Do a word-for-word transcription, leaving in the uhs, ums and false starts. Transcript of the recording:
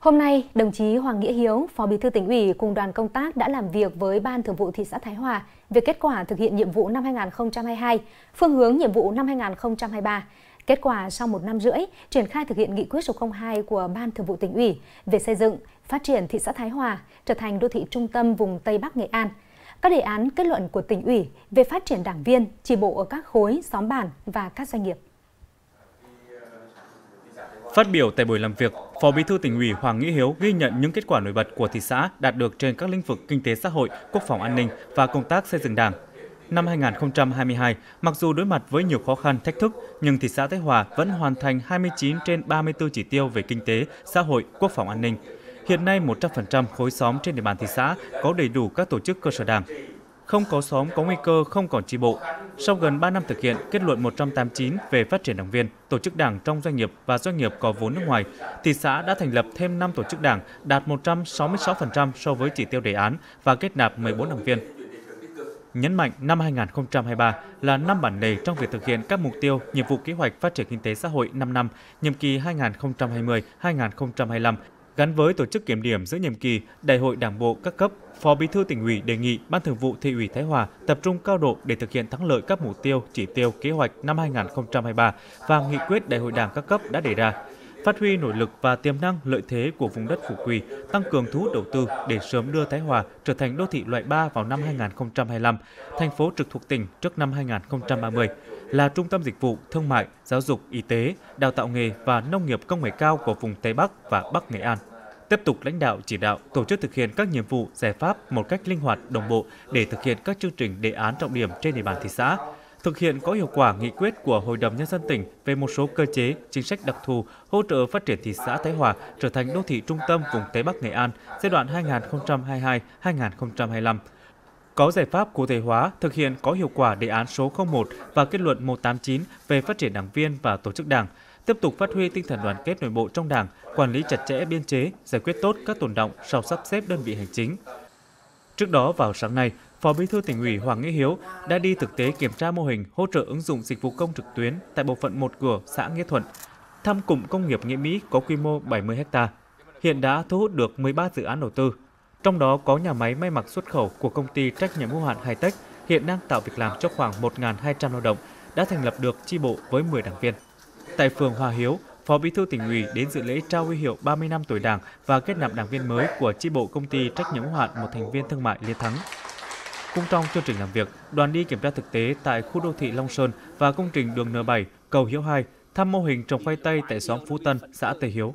Hôm nay, đồng chí Hoàng Nghĩa Hiếu, Phó Bí thư Tỉnh ủy cùng đoàn công tác đã làm việc với Ban Thường vụ thị xã Thái Hòa về kết quả thực hiện nhiệm vụ năm hai nghìn không trăm hai mươi hai, phương hướng nhiệm vụ năm hai nghìn không trăm hai mươi ba. Kết quả sau một năm rưỡi triển khai thực hiện nghị quyết số không hai của Ban Thường vụ Tỉnh ủy về xây dựng, phát triển thị xã Thái Hòa trở thành đô thị trung tâm vùng Tây Bắc Nghệ An. Các đề án kết luận của Tỉnh ủy về phát triển đảng viên, chi bộ ở các khối, xóm bản và các doanh nghiệp. Phát biểu tại buổi làm việc, Phó Bí thư Tỉnh ủy Hoàng Nghĩa Hiếu ghi nhận những kết quả nổi bật của thị xã đạt được trên các lĩnh vực kinh tế xã hội, quốc phòng an ninh và công tác xây dựng đảng. Năm hai nghìn không trăm hai mươi hai, mặc dù đối mặt với nhiều khó khăn, thách thức, nhưng thị xã Thái Hòa vẫn hoàn thành hai mươi chín trên ba mươi tư chỉ tiêu về kinh tế, xã hội, quốc phòng an ninh. Hiện nay một trăm phần trăm khối xóm trên địa bàn thị xã có đầy đủ các tổ chức cơ sở đảng. Không có xóm có nguy cơ không còn chi bộ. Sau gần ba năm thực hiện kết luận một trăm tám mươi chín về phát triển đảng viên, tổ chức đảng trong doanh nghiệp và doanh nghiệp có vốn nước ngoài, thị xã đã thành lập thêm năm tổ chức đảng, đạt một trăm sáu mươi sáu phần trăm so với chỉ tiêu đề án và kết nạp mười bốn đảng viên. Nhấn mạnh năm hai nghìn không trăm hai mươi ba là năm bản lề trong việc thực hiện các mục tiêu, nhiệm vụ kế hoạch phát triển kinh tế xã hội năm năm, nhiệm kỳ hai nghìn không trăm hai mươi đến hai nghìn không trăm hai mươi lăm, gắn với tổ chức kiểm điểm giữa nhiệm kỳ, đại hội đảng bộ các cấp, Phó Bí thư Tỉnh ủy đề nghị Ban Thường vụ Thị ủy Thái Hòa tập trung cao độ để thực hiện thắng lợi các mục tiêu, chỉ tiêu, kế hoạch năm hai nghìn không trăm hai mươi ba và nghị quyết đại hội đảng các cấp đã đề ra, phát huy nội lực và tiềm năng lợi thế của vùng đất Phú Quỳ, tăng cường thu hút đầu tư để sớm đưa Thái Hòa trở thành đô thị loại ba vào năm hai nghìn không trăm hai mươi lăm, thành phố trực thuộc tỉnh trước năm hai nghìn không trăm ba mươi, là trung tâm dịch vụ, thương mại, giáo dục, y tế, đào tạo nghề và nông nghiệp công nghệ cao của vùng Tây Bắc và Bắc Nghệ An. Tiếp tục lãnh đạo chỉ đạo tổ chức thực hiện các nhiệm vụ, giải pháp một cách linh hoạt, đồng bộ để thực hiện các chương trình đề án trọng điểm trên địa bàn thị xã, thực hiện có hiệu quả nghị quyết của Hội đồng Nhân dân tỉnh về một số cơ chế, chính sách đặc thù hỗ trợ phát triển thị xã Thái Hòa trở thành đô thị trung tâm vùng Tây Bắc Nghệ An giai đoạn hai nghìn không trăm hai mươi hai đến hai nghìn không trăm hai mươi lăm. Có giải pháp cụ thể hóa thực hiện có hiệu quả đề án số không một và kết luận một trăm tám mươi chín về phát triển đảng viên và tổ chức đảng, tiếp tục phát huy tinh thần đoàn kết nội bộ trong đảng, quản lý chặt chẽ biên chế, giải quyết tốt các tồn đọng sau sắp xếp đơn vị hành chính. Trước đó vào sáng nay, Phó Bí thư Tỉnh ủy Hoàng Nghĩa Hiếu đã đi thực tế kiểm tra mô hình hỗ trợ ứng dụng dịch vụ công trực tuyến tại bộ phận một cửa xã Nghĩa Thuận, thăm cụm công nghiệp Nghĩa Mỹ có quy mô bảy mươi ha. Hiện đã thu hút được mười ba dự án đầu tư, trong đó có nhà máy may mặc xuất khẩu của công ty trách nhiệm hữu hạn Hai Tech hiện đang tạo việc làm cho khoảng một nghìn hai trăm lao động, đã thành lập được chi bộ với mười đảng viên. Tại phường Hòa Hiếu, Phó Bí thư Tỉnh ủy đến dự lễ trao huy hiệu ba mươi năm tuổi Đảng và kết nạp đảng viên mới của chi bộ công ty trách nhiệm hữu hạn một thành viên thương mại Liên Thắng. Cũng trong chương trình làm việc, đoàn đi kiểm tra thực tế tại khu đô thị Long Sơn và công trình đường N bảy, cầu Hiếu hai, thăm mô hình trồng khoai tây tại xóm Phú Tân, xã Tây Hiếu.